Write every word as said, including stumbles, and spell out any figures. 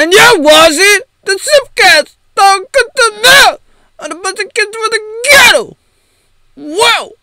And you're watching the Simpcast. Don't get to know. And a bunch of kids with a ghetto. Whoa.